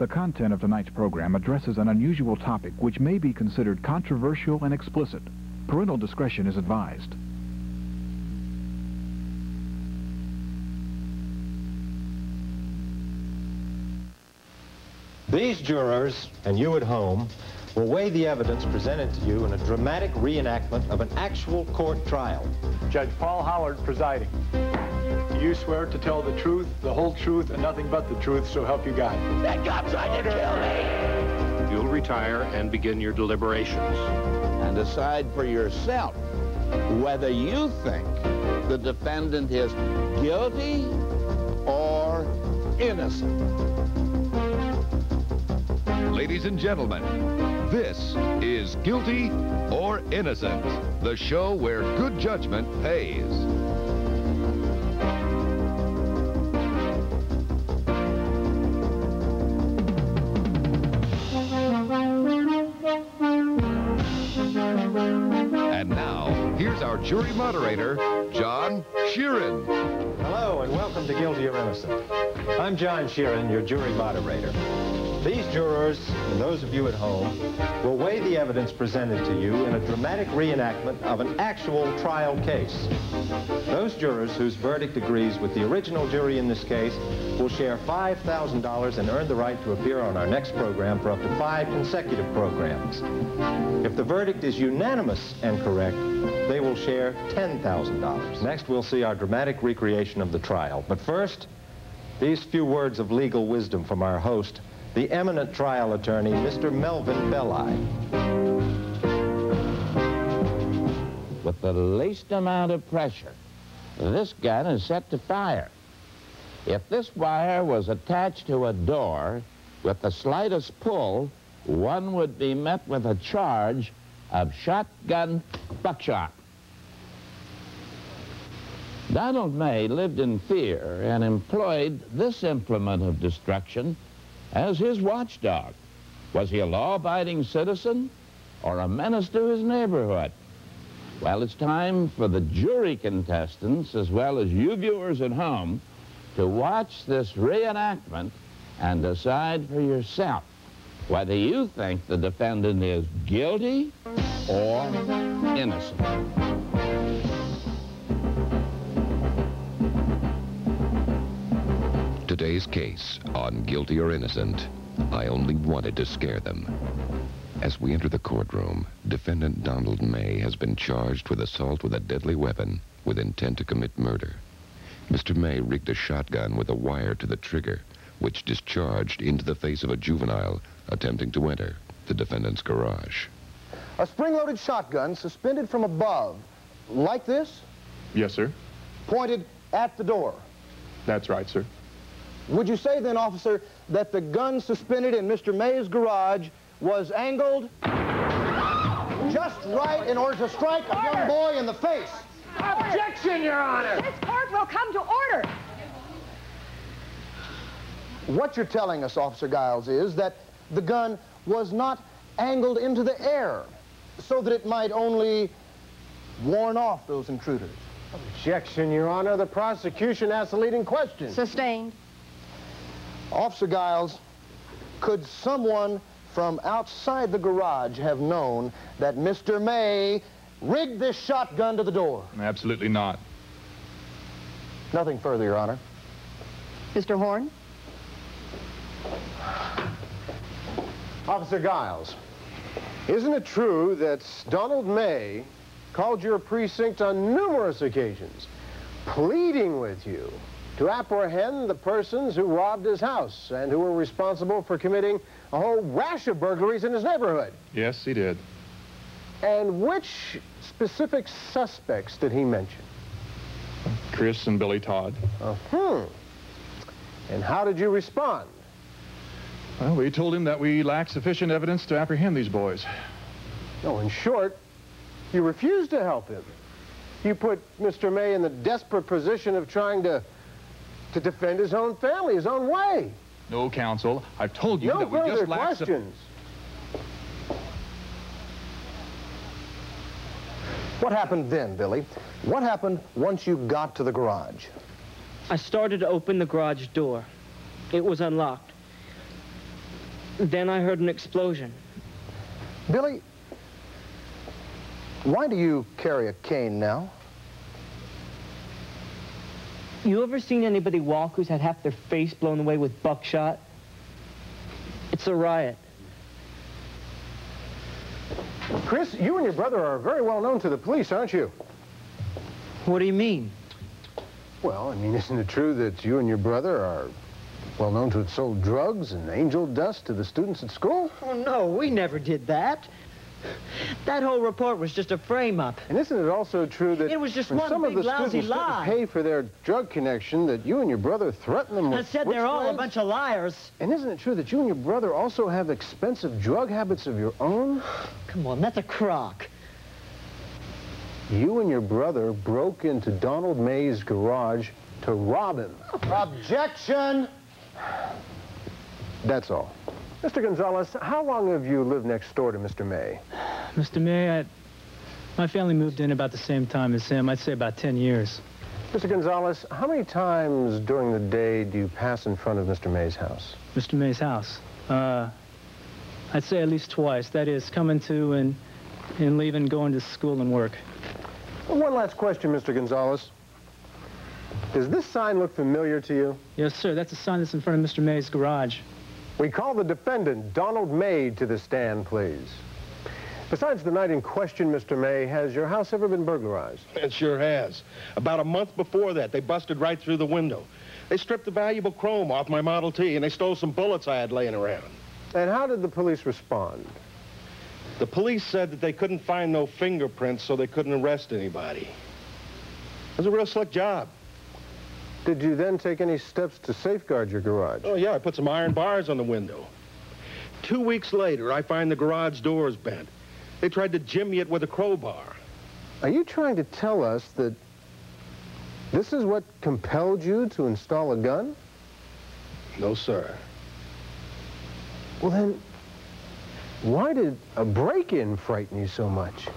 The content of tonight's program addresses an unusual topic which may be considered controversial and explicit. Parental discretion is advised. These jurors, and you at home, will weigh the evidence presented to you in a dramatic reenactment of an actual court trial. Judge Paul Howard presiding. Do you swear to tell the truth, the whole truth, and nothing but the truth, so help you God? That cop tried to kill me! You'll retire and begin your deliberations. And decide for yourself whether you think the defendant is guilty or innocent. Ladies and gentlemen, this is Guilty or Innocent, the show where good judgment pays. And now, here's our jury moderator, John Shearin. Hello, and welcome to Guilty or Innocent. I'm John Shearin, your jury moderator. These jurors, and those of you at home, will weigh the evidence presented to you in a dramatic reenactment of an actual trial case. Those jurors whose verdict agrees with the original jury in this case will share $5,000 and earn the right to appear on our next program for up to 5 consecutive programs. If the verdict is unanimous and correct, they will share $10,000. Next, we'll see our dramatic recreation of the trial. But first, these few words of legal wisdom from our host, the eminent trial attorney, Mr. Melvin Belli. With the least amount of pressure, this gun is set to fire. If this wire was attached to a door, with the slightest pull, one would be met with a charge of shotgun buckshot. Donald May lived in fear and employed this implement of destruction as his watchdog. Was he a law-abiding citizen or a menace to his neighborhood? Well, it's time for the jury contestants, as well as you viewers at home, to watch this reenactment and decide for yourself whether you think the defendant is guilty or innocent. Today's case on Guilty or Innocent, I only wanted to scare them. As we enter the courtroom, defendant Donald May has been charged with assault with a deadly weapon with intent to commit murder. Mr. May rigged a shotgun with a wire to the trigger, which discharged into the face of a juvenile attempting to enter the defendant's garage. A spring-loaded shotgun suspended from above, like this? Yes, sir. Pointed at the door? That's right, sir. Would you say then, officer, that the gun suspended in Mr. May's garage was angled just right in order to strike a young boy in the face? Order. Objection, Your Honor! This court will come to order. What you're telling us, Officer Giles, is that the gun was not angled into the air so that it might only warn off those intruders. Objection, Your Honor. The prosecution asked the leading question. Sustained. Officer Giles, could someone from outside the garage have known that Mr. May rigged this shotgun to the door? Absolutely not. Nothing further, Your Honor. Mr. Horn? Officer Giles, isn't it true that Donald May called your precinct on numerous occasions, pleading with you to apprehend the persons who robbed his house and who were responsible for committing a whole rash of burglaries in his neighborhood? Yes, he did. And which specific suspects did he mention? Chris and Billy Todd. And how did you respond? Well, we told him that we lacked sufficient evidence to apprehend these boys. No, in short, you refused to help him. You put Mr. May in the desperate position of trying to defend his own family, his own way. No, counsel. I've told you that we just lack... No further questions. What happened then, Billy? What happened once you got to the garage? I started to open the garage door. It was unlocked. Then I heard an explosion. Billy, why do you carry a cane now? You ever seen anybody walk who's had half their face blown away with buckshot? It's a riot. Chris, you and your brother are very well known to the police, aren't you? What do you mean? Well, I mean, isn't it true that you and your brother are well known to have sold drugs and angel dust to the students at school? Oh, no, we never did that. That whole report was just a frame-up. And isn't it also true that it was just one big lousy lie? Pay for their drug connection that you and your brother threatened them with. I said they're all a bunch of liars. And isn't it true that you and your brother also have expensive drug habits of your own? Come on, that's a crock. You and your brother broke into Donald May's garage to rob him. Objection! That's all. Mr. Gonzalez, how long have you lived next door to Mr. May? Mr. May, my family moved in about the same time as him. I'd say about 10 years. Mr. Gonzalez, how many times during the day do you pass in front of Mr. May's house? Mr. May's house? I'd say at least twice. That is, coming to and leaving, going to school and work. Well, one last question, Mr. Gonzalez. Does this sign look familiar to you? Yes, sir. That's a sign that's in front of Mr. May's garage. We call the defendant, Donald May, to the stand, please. Besides the night in question, Mr. May, has your house ever been burglarized? It sure has. About a month before that, they busted right through the window. They stripped the valuable chrome off my Model T, and they stole some bullets I had laying around. And how did the police respond? The police said that they couldn't find no fingerprints, so they couldn't arrest anybody. It was a real slick job. Did you then take any steps to safeguard your garage? Oh, yeah, I put some iron bars on the window. 2 weeks later, I find the garage doors bent. They tried to jimmy it with a crowbar. Are you trying to tell us that this is what compelled you to install a gun? No, sir. Well, then, why did a break-in frighten you so much?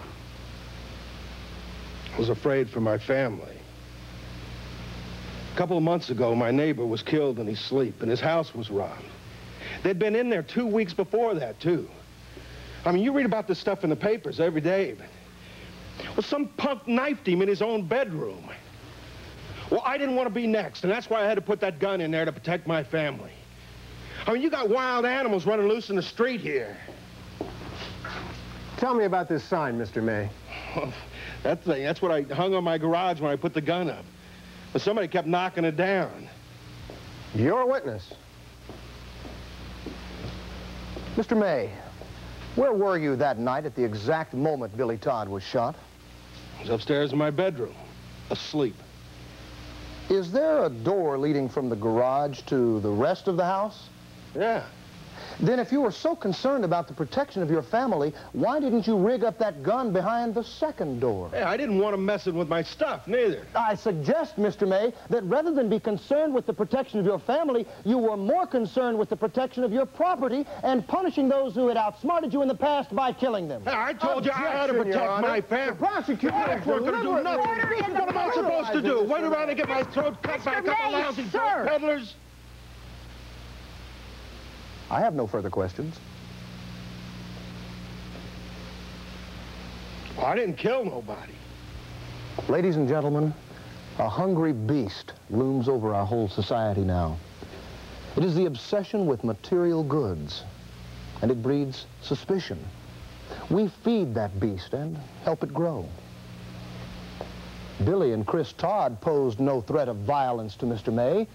I was afraid for my family. A couple of months ago, my neighbor was killed in his sleep, and his house was robbed. They'd been in there 2 weeks before that, too. I mean, you read about this stuff in the papers every day. But, well, some punk knifed him in his own bedroom. Well, I didn't want to be next, and that's why I had to put that gun in there to protect my family. I mean, you got wild animals running loose in the street here. Tell me about this sign, Mr. May. Well, that thing, that's what I hung on my garage when I put the gun up. But somebody kept knocking it down. You're a witness. Mr. May, where were you that night at the exact moment Billy Todd was shot? I was upstairs in my bedroom, asleep. Is there a door leading from the garage to the rest of the house? Yeah. Then if you were so concerned about the protection of your family, why didn't you rig up that gun behind the second door? Hey, I didn't want to mess with my stuff, neither. I suggest, Mr. May, that rather than be concerned with the protection of your family, you were more concerned with the protection of your property and punishing those who had outsmarted you in the past by killing them. Hey, I told you I had to protect my family. The prosecutor is going to do nothing. What am I supposed to do? Wait around and get my throat cut by a couple of lousy drug peddlers? I have no further questions. Well, I didn't kill nobody. Ladies and gentlemen, a hungry beast looms over our whole society now. It is the obsession with material goods, and it breeds suspicion. We feed that beast and help it grow. Billy and Chris Todd posed no threat of violence to Mr. May.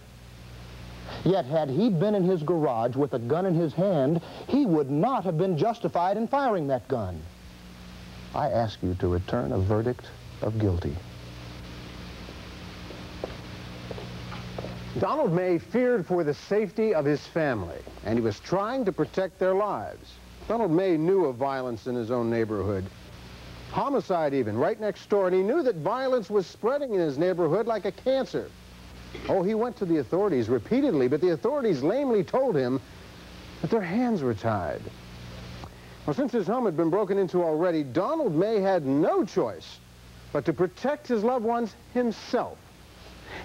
Yet, had he been in his garage with a gun in his hand, he would not have been justified in firing that gun. I ask you to return a verdict of guilty. Donald May feared for the safety of his family, and he was trying to protect their lives. Donald May knew of violence in his own neighborhood. Homicide even, right next door, and he knew that violence was spreading in his neighborhood like a cancer. Oh, he went to the authorities repeatedly, but the authorities lamely told him that their hands were tied. Well, since his home had been broken into already, Donald May had no choice but to protect his loved ones himself.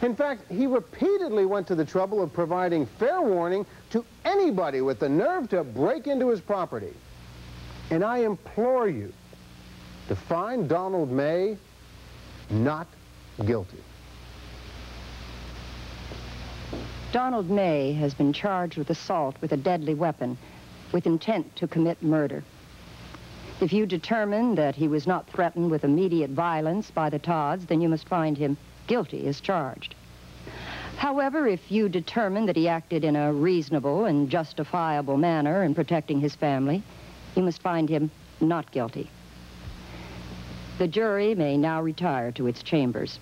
In fact, he repeatedly went to the trouble of providing fair warning to anybody with the nerve to break into his property. And I implore you to find Donald May not guilty. Donald May has been charged with assault with a deadly weapon with intent to commit murder. If you determine that he was not threatened with immediate violence by the Todds, then you must find him guilty as charged. However, if you determine that he acted in a reasonable and justifiable manner in protecting his family, you must find him not guilty. The jury may now retire to its chambers.